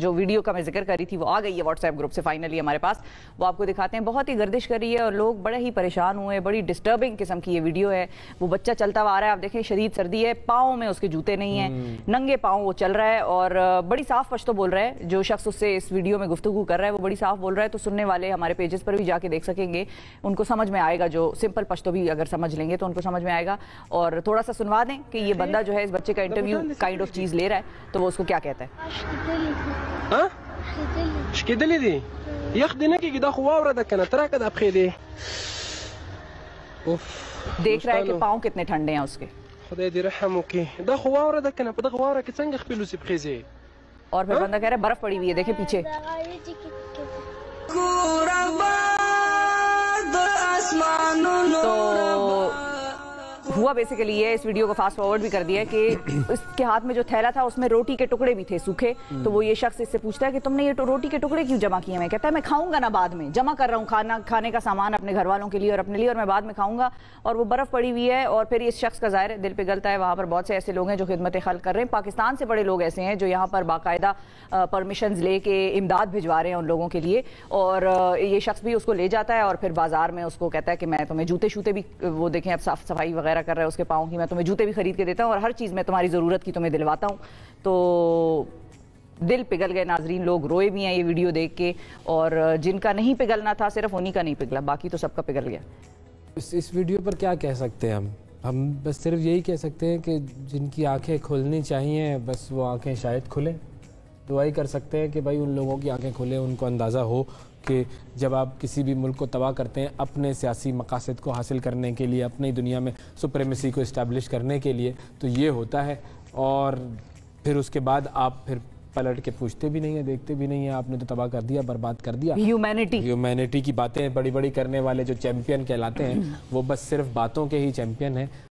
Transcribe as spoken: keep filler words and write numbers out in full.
जो वीडियो का मैं जिक्र कर रही थी वो आ गई है व्हाट्सएप ग्रुप से फाइनली हमारे पास, वो आपको दिखाते हैं। बहुत ही गर्दिश कर रही है और लोग बड़े ही परेशान हुए। बड़ी डिस्टर्बिंग किस्म की ये वीडियो है। वो बच्चा चलता हुआ आ रहा है, आप देखें, शदीद सर्दी है, पाँव में उसके जूते नहीं हैं, नंगे पाँव वो चल रहा है और बड़ी साफ पश्तो बोल रहा है। जो शख्स उससे इस वीडियो में गुफ्तगू कर रहा है वो बड़ी साफ बोल रहा है, तो सुनने वाले हमारे पेजेस पर भी जाके देख सकेंगे, उनको समझ में आएगा। जो सिंपल पश्तो भी अगर समझ लेंगे तो उनको समझ में आएगा। और थोड़ा सा सुनवा दें कि ये बंदा जो है इस बच्चे का इंटरव्यू काइंड ऑफ चीज़ ले रहा है, तो वो उसको क्या कहता है। ها شكدلي دي ياخدنا كي كده خوا ورا ده كان ترى كده بخي دي اوف देख रहा है कि पांव कितने ठंडे हैं उसके। खुदा दी रहम ओके ده خوا ورا ده كان ده خوا ورا كتنجخ بلوسي بخيزي। और फिर बंदा कह रहा है बर्फ पड़ी हुई है, देखे पीछे। हुआ बेसिकली ये, इस वीडियो को फास्ट फॉरवर्ड भी कर दिया कि इसके हाथ में जो थैला था उसमें रोटी के टुकड़े भी थे सूखे। तो वो ये शख्स इससे पूछता है कि तुमने ये तो रोटी के टुकड़े क्यों जमा किए हैं। कहता है मैं खाऊंगा ना, बाद में जमा कर रहा हूँ खाना खाने का सामान अपने घर वालों के लिए और अपने लिए, और मैं बाद में खाऊंगा। और वो बर्फ़ पड़ी हुई है। और फिर इस शख्स का ज़ाहिर है दिल पिघलता है। वहाँ पर बहुत से ऐसे लोग हैं जो खिदमत खल्क़ कर रहे हैं। पाकिस्तान से बड़े लोग ऐसे हैं जो यहाँ पर बाकायदा परमिशन ले के इमदाद भिजवा रहे हैं उन लोगों के लिए। और ये शख्स भी उसको ले जाता है और फिर बाजार में उसको कहता है कि मैं तुम्हें जूते शूते भी, वो देखें अब साफ सफाई वगैरह कर रहा है उसके पाँव की, मैं तुम्हें जूते भी खरीद के देता हूँ और हर चीज़ मैं तुम्हारी ज़रूरत की तुम्हें दिलवाता हूँ। तो दिल पिघल गए नाजरीन, लोग रोए भी हैं ये वीडियो देख के। और जिनका नहीं पिघलना था सिर्फ उन्हीं का नहीं पिघला, बाकी तो सबका पिघल गया। इस, इस वीडियो पर क्या कह सकते हैं हम हम बस सिर्फ यही कह सकते हैं कि जिनकी आँखें खुलनी चाहिए बस वो आँखें शायद खुलें। दुआई कर सकते हैं कि भाई उन लोगों की आँखें खुलें, उनको अंदाज़ा हो कि जब आप किसी भी मुल्क को तबाह करते हैं अपने सियासी मकासद को हासिल करने के लिए, अपनी दुनिया में सुप्रेमेसी को इस्टेब्लिश करने के लिए, तो ये होता है। और फिर उसके बाद आप फिर पलट के पूछते भी नहीं है, देखते भी नहीं है, आपने तो तबाह कर दिया, बर्बाद कर दिया। ह्यूमैनिटी ह्यूमैनिटी की बातें बड़ी बड़ी करने वाले जो चैम्पियन कहलाते हैं वो बस सिर्फ बातों के ही चैम्पियन हैं।